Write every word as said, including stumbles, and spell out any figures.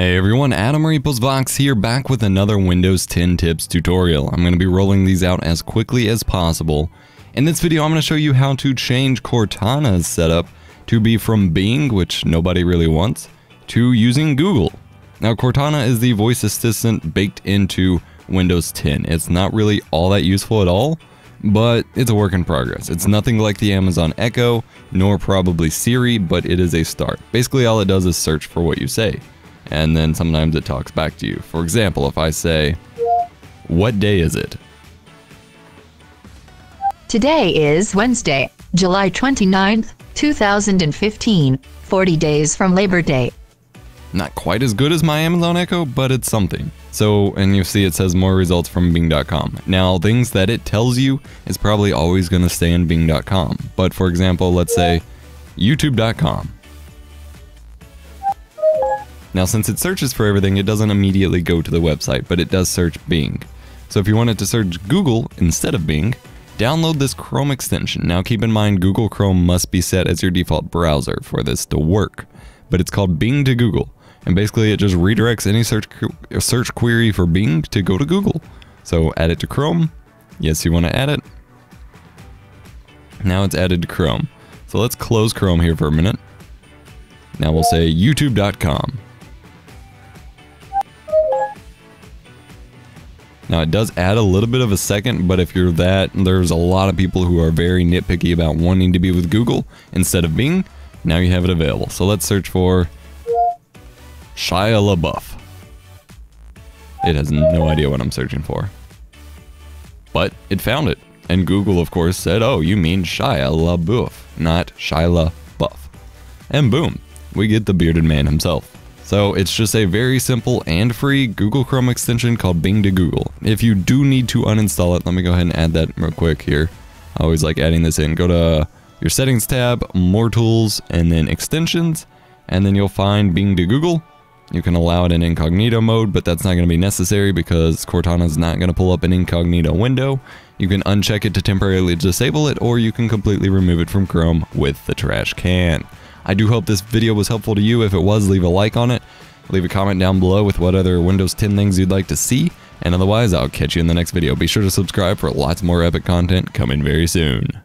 Hey everyone, Adam EposVox here, back with another Windows ten tips tutorial. I'm going to be rolling these out as quickly as possible. In this video, I'm going to show you how to change Cortana's setup to be from Bing, which nobody really wants, to using Google. Now, Cortana is the voice assistant baked into Windows ten. It's not really all that useful at all, but it's a work in progress. It's nothing like the Amazon Echo, nor probably Siri, but it is a start. Basically, all it does is search for what you say, and then sometimes it talks back to you. For example, if I say, "What day is it?" Today is Wednesday, July twenty-ninth, two thousand fifteen, forty days from Labor Day. Not quite as good as my Amazon Echo, but it's something. So, and you see it says more results from Bing dot com. Now, things that it tells you is probably always going to stay in Bing dot com. But for example, let's say YouTube dot com. Now, since it searches for everything, it doesn't immediately go to the website, but it does search Bing. So if you wanted to search Google instead of Bing, download this Chrome extension. Now, keep in mind, Google Chrome must be set as your default browser for this to work, but it's called Bing to Google. And basically, it just redirects any search search query for Bing to go to Google. So add it to Chrome. Yes, you want to add it. Now it's added to Chrome. So let's close Chrome here for a minute. Now we'll say YouTube dot com. Now it does add a little bit of a second, but if you're that, there's a lot of people who are very nitpicky about wanting to be with Google instead of Bing. Now you have it available. So let's search for Shia LaBeouf. It has no idea what I'm searching for, but it found it. And Google, of course, said, "Oh, you mean Shia LaBeouf, not Shia LaBeouf." And boom, we get the bearded man himself. So it's just a very simple and free Google Chrome extension called Bing to Google. If you do need to uninstall it, let me go ahead and add that real quick here. I always like adding this in. Go to your settings tab, more tools, and then extensions, and then you'll find Bing to Google. You can allow it in incognito mode, but that's not going to be necessary because Cortana's not going to pull up an incognito window. You can uncheck it to temporarily disable it, or you can completely remove it from Chrome with the trash can. I do hope this video was helpful to you. If it was, leave a like on it. Leave a comment down below with what other Windows ten things you'd like to see. And otherwise, I'll catch you in the next video. Be sure to subscribe for lots more epic content coming very soon.